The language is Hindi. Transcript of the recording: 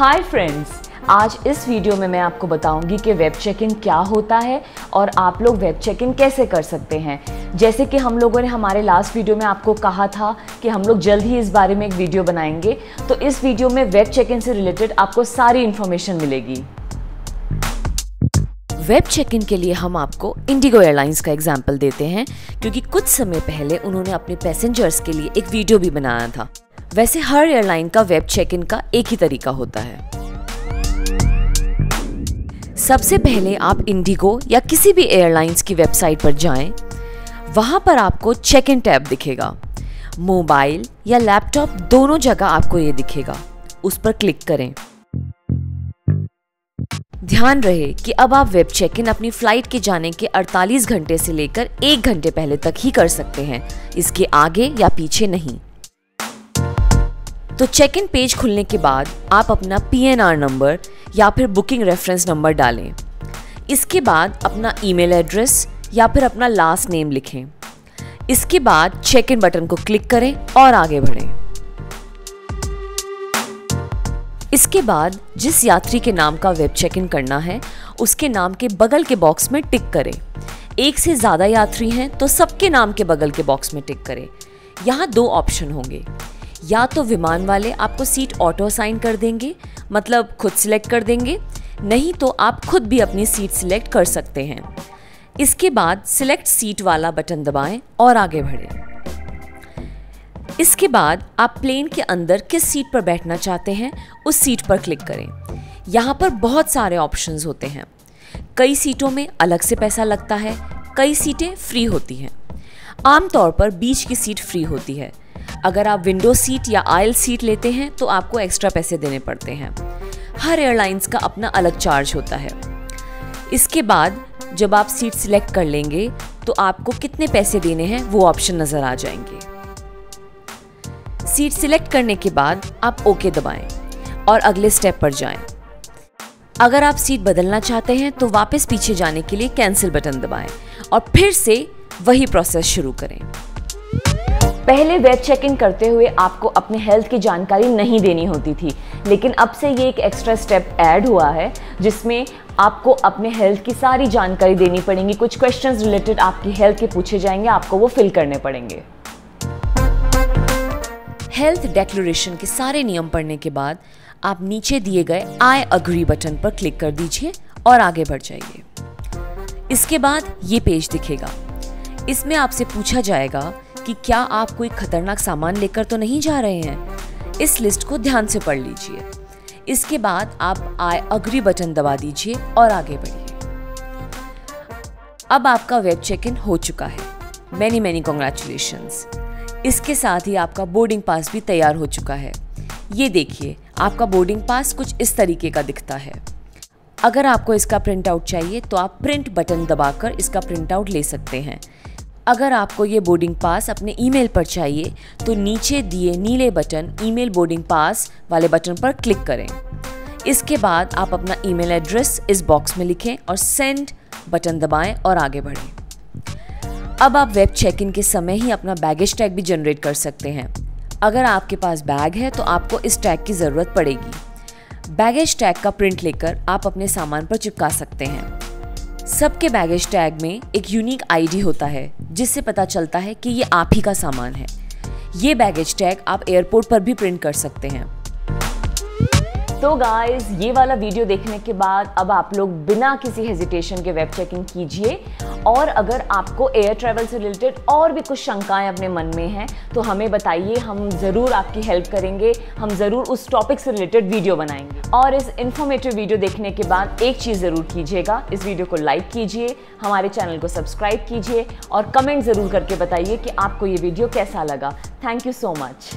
हाय फ्रेंड्स, आज इस वीडियो में मैं आपको बताऊंगी कि वेब चेक इन क्या होता है और आप लोग वेब चेक इन कैसे कर सकते हैं। जैसे कि हम लोगों ने हमारे लास्ट वीडियो में आपको कहा था कि हम लोग जल्द ही इस बारे में एक वीडियो बनाएंगे, तो इस वीडियो में वेब चेक इन से रिलेटेड आपको सारी इन्फॉर्मेशन मिलेगी। वेब चेक इन के लिए हम आपको इंडिगो एयरलाइंस का एग्जाम्पल देते हैं, क्योंकि कुछ समय पहले उन्होंने अपने पैसेंजर्स के लिए एक वीडियो भी बनाया था। वैसे हर एयरलाइन का वेब चेक इन का एक ही तरीका होता है। सबसे पहले आप इंडिगो या किसी भी एयरलाइंस की वेबसाइट पर जाएं, वहां पर आपको चेक इन टैब दिखेगा। मोबाइल या लैपटॉप दोनों जगह आपको ये दिखेगा, उस पर क्लिक करें। ध्यान रहे कि अब आप वेब चेक इन अपनी फ्लाइट के जाने के 48 घंटे से लेकर 1 घंटे पहले तक ही कर सकते हैं, इसके आगे या पीछे नहीं। तो चेक इन पेज खुलने के बाद आप अपना PNR नंबर या फिर बुकिंग रेफरेंस नंबर डालें। इसके बाद अपना ईमेल एड्रेस या फिर अपना लास्ट नेम लिखें। इसके बाद चेक इन बटन को क्लिक करें और आगे बढ़ें। इसके बाद जिस यात्री के नाम का वेब चेक इन करना है, उसके नाम के बगल के बॉक्स में टिक करें। एक से ज़्यादा यात्री हैं तो सबके नाम के बगल के बॉक्स में टिक करें। यहाँ दो ऑप्शन होंगे, या तो विमान वाले आपको सीट ऑटो असाइन कर देंगे, मतलब खुद सिलेक्ट कर देंगे, नहीं तो आप खुद भी अपनी सीट सिलेक्ट कर सकते हैं। इसके बाद सिलेक्ट सीट वाला बटन दबाएं और आगे बढ़ें। इसके बाद आप प्लेन के अंदर किस सीट पर बैठना चाहते हैं उस सीट पर क्लिक करें। यहाँ पर बहुत सारे ऑप्शंस होते हैं। कई सीटों में अलग से पैसा लगता है, कई सीटें फ्री होती हैं। आमतौर पर बीच की सीट फ्री होती है। अगर आप विंडो सीट या आयल सीट लेते हैं तो आपको एक्स्ट्रा पैसे देने पड़ते हैं। हर एयरलाइंस का अपना अलग चार्ज होता है। इसके बाद जब आप सीट सिलेक्ट कर लेंगे तो आपको कितने पैसे देने हैं वो ऑप्शन नज़र आ जाएंगे। सीट सिलेक्ट करने के बाद आप ओके दबाएं और अगले स्टेप पर जाएं। अगर आप सीट बदलना चाहते हैं तो वापस पीछे जाने के लिए कैंसिल बटन दबाएं और फिर से वही प्रोसेस शुरू करें। पहले वेब चेक इन करते हुए आपको अपने हेल्थ की जानकारी नहीं देनी होती थी, लेकिन अब से ये एक एक्स्ट्रा स्टेप ऐड हुआ है जिसमें आपको अपने हेल्थ की सारी जानकारी देनी पड़ेगी। कुछ क्वेश्चंस रिलेटेड आपकी हेल्थ के पूछे जाएंगे, आपको वो फिल करने पड़ेंगे। हेल्थ डिक्लेरेशन के सारे नियम पढ़ने के बाद आप नीचे दिए गए आई अग्री बटन पर क्लिक कर दीजिए और आगे बढ़ जाइए। इसके बाद ये पेज दिखेगा। इसमें आपसे पूछा जाएगा कि क्या आप कोई खतरनाक सामान लेकर तो नहीं जा रहे हैं। इस लिस्ट को ध्यान से पढ़ लीजिए। इसके बाद आप आई अग्री बटन दबा दीजिए और आगे बढ़िए। अब आपका वेब चेक इन हो चुका है। Many many congratulations. इसके साथ ही आपका बोर्डिंग पास भी तैयार हो चुका है। ये देखिए, आपका बोर्डिंग पास कुछ इस तरीके का दिखता है। अगर आपको इसका प्रिंट आउट चाहिए तो आप प्रिंट बटन दबाकर इसका प्रिंट आउट ले सकते हैं। अगर आपको ये बोर्डिंग पास अपने ईमेल पर चाहिए तो नीचे दिए नीले बटन ईमेल बोर्डिंग पास वाले बटन पर क्लिक करें। इसके बाद आप अपना ईमेल एड्रेस इस बॉक्स में लिखें और सेंड बटन दबाएं और आगे बढ़ें। अब आप वेब चेक इन के समय ही अपना बैगेज टैग भी जनरेट कर सकते हैं। अगर आपके पास बैग है तो आपको इस टैग की ज़रूरत पड़ेगी। बैगेज टैग का प्रिंट लेकर आप अपने सामान पर चिपका सकते हैं। सबके बैगेज टैग में एक यूनिक आईडी होता है जिससे पता चलता है कि ये आप ही का सामान है। ये बैगेज टैग आप एयरपोर्ट पर भी प्रिंट कर सकते हैं। तो गाइज, ये वाला वीडियो देखने के बाद अब आप लोग बिना किसी हेजिटेशन के वेब चेकिंग कीजिए। और अगर आपको एयर ट्रैवल से रिलेटेड और भी कुछ शंकाएं अपने मन में हैं तो हमें बताइए, हम ज़रूर आपकी हेल्प करेंगे। हम ज़रूर उस टॉपिक से रिलेटेड वीडियो बनाएंगे। और इस इन्फॉर्मेटिव वीडियो देखने के बाद एक चीज़ ज़रूर कीजिएगा, इस वीडियो को लाइक कीजिए, हमारे चैनल को सब्सक्राइब कीजिए और कमेंट ज़रूर करके बताइए कि आपको ये वीडियो कैसा लगा। Thank you so much.